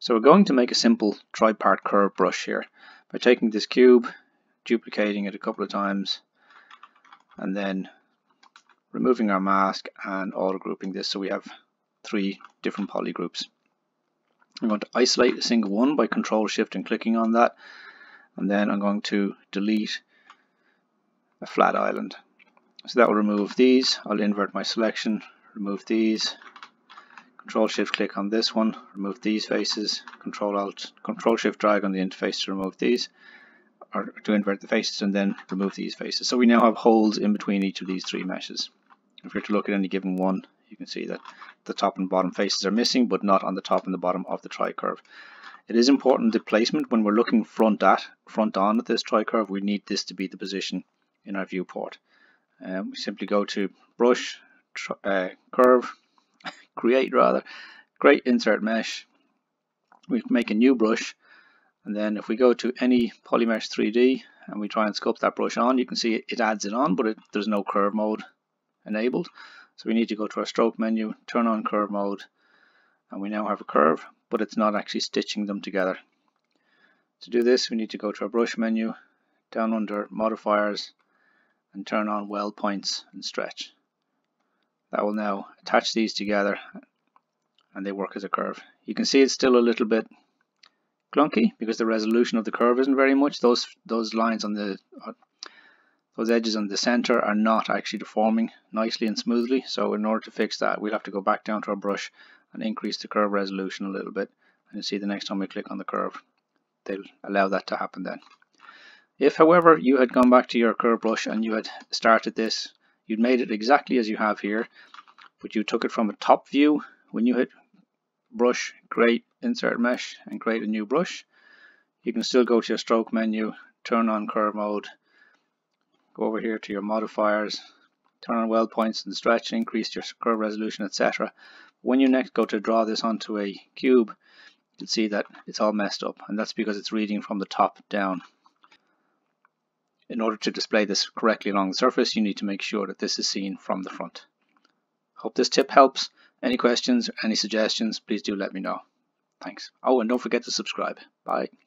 So we're going to make a simple tri-part curve brush here by taking this cube, duplicating it a couple of times, and then removing our mask and auto grouping this so we have three different poly groups. I'm going to isolate a single one by Control Shift and clicking on that, and then I'm going to delete a flat island. So that will remove these. I'll invert my selection, remove these, Control Shift click on this one, remove these faces, Control Shift drag on the interface to remove these, or to invert the faces, and then remove these faces. So we now have holes in between each of these three meshes. If you're to look at any given one, you can see that the top and bottom faces are missing, but not on the top and the bottom of the tri-curve. It is important the placement when we're looking front on at this tri-curve. We need this to be the position in our viewport. We simply go to brush, create insert mesh. We make a new brush. And then if we go to any Polymesh 3D and we try and sculpt that brush on, you can see it adds it on, but there's no curve mode enabled. So we need to go to our stroke menu, turn on curve mode, and we now have a curve, but it's not actually stitching them together. To do this, we need to go to our brush menu, down under modifiers, and turn on weld points and stretch. That will now attach these together and they work as a curve. You can see it's still a little bit clunky because the resolution of the curve isn't very much. Those lines on the those edges on the center are not actually deforming nicely and smoothly, so in order to fix that we'll have to go back down to our brush and increase the curve resolution a little bit, and you see the next time we click on the curve they'll allow that to happen then. If however you had gone back to your curve brush and you had started this, you'd made it exactly as you have here, but you took it from a top view, when you hit brush, create insert mesh and create a new brush, you can still go to your stroke menu, turn on curve mode, go over here to your modifiers, turn on weld points and stretch, increase your curve resolution, etc. When you next go to draw this onto a cube, you'll see that it's all messed up, and that's because it's reading from the top down. In order to display this correctly along the surface, you need to make sure that this is seen from the front. Hope this tip helps. Any questions, any suggestions, please do let me know. Thanks. Oh, and don't forget to subscribe. Bye.